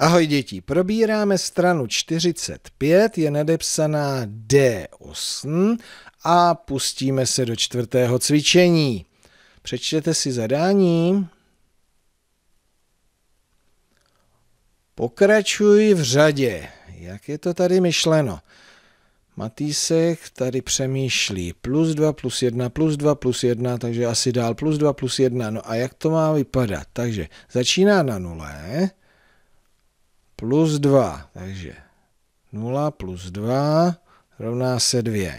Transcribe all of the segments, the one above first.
Ahoj děti, probíráme stranu 45, je nadepsaná D8 a pustíme se do čtvrtého cvičení. Přečtěte si zadání. Pokračuj v řadě. Jak je to tady myšleno? Matýsek tady přemýšlí plus 2, plus 1, plus 2, plus 1, takže asi dál plus 2, plus 1. No a jak to má vypadat? Takže začíná na nule. Plus 2, takže 0 plus 2 rovná se 2.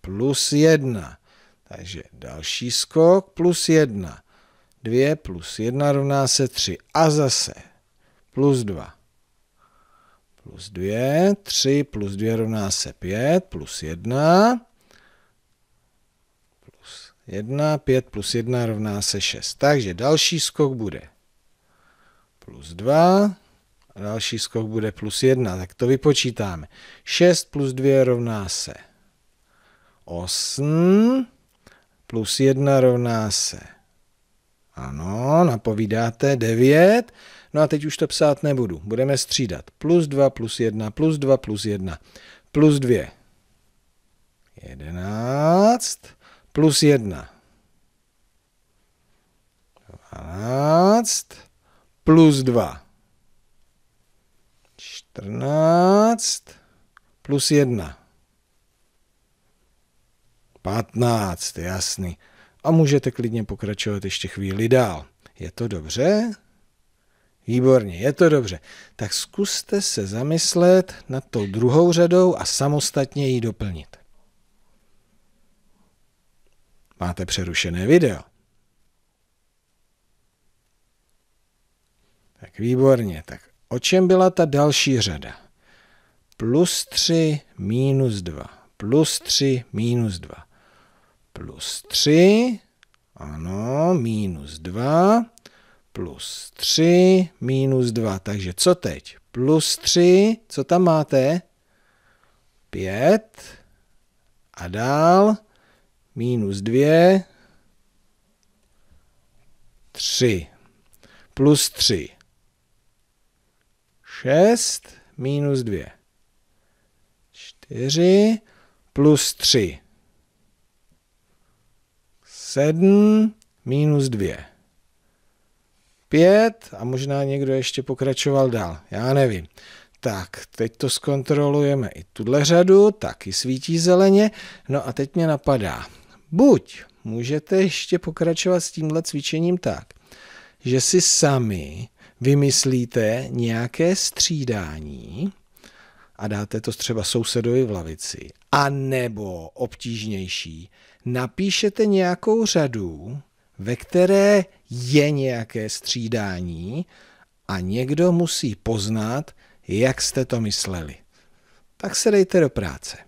Plus 1, takže další skok plus 1. 2 plus 1 rovná se 3. A zase plus 2. Plus 2, 3 plus 2 rovná se 5, plus 1. Plus 1, 5 plus 1 rovná se 6. Takže další skok bude plus 2. A další skok bude plus 1, tak to vypočítáme. 6 plus 2 rovná se 8, plus 1 rovná se, ano, napovídáte, 9. No a teď už to psát nebudu, budeme střídat. Plus 2, plus 1, plus 2, plus 1, plus 2, 11, plus 1, 12, plus 2. 14 plus 1. 15, jasný. A můžete klidně pokračovat ještě chvíli dál. Je to dobře? Výborně, je to dobře. Tak zkuste se zamyslet nad tou druhou řadou a samostatně ji doplnit. Máte přerušené video. Tak výborně, tak. O čem byla ta další řada? Plus 3, minus 2. Plus 3, minus 2. Plus 3, ano, minus 2. Plus 3, minus 2. Takže co teď? Plus 3, co tam máte? 5. A dál minus 2. 3. Plus 3. 6 minus 2, 4 plus 3, 7 minus 2, 5 a možná někdo ještě pokračoval dál, já nevím. Tak, teď to zkontrolujeme i tuhle řadu, taky svítí zeleně, no a teď mě napadá, buď můžete ještě pokračovat s tímhle cvičením tak, že si sami vymyslíte nějaké střídání a dáte to třeba sousedovi v lavici, a nebo obtížnější, napíšete nějakou řadu, ve které je nějaké střídání a někdo musí poznat, jak jste to mysleli. Tak se dejte do práce.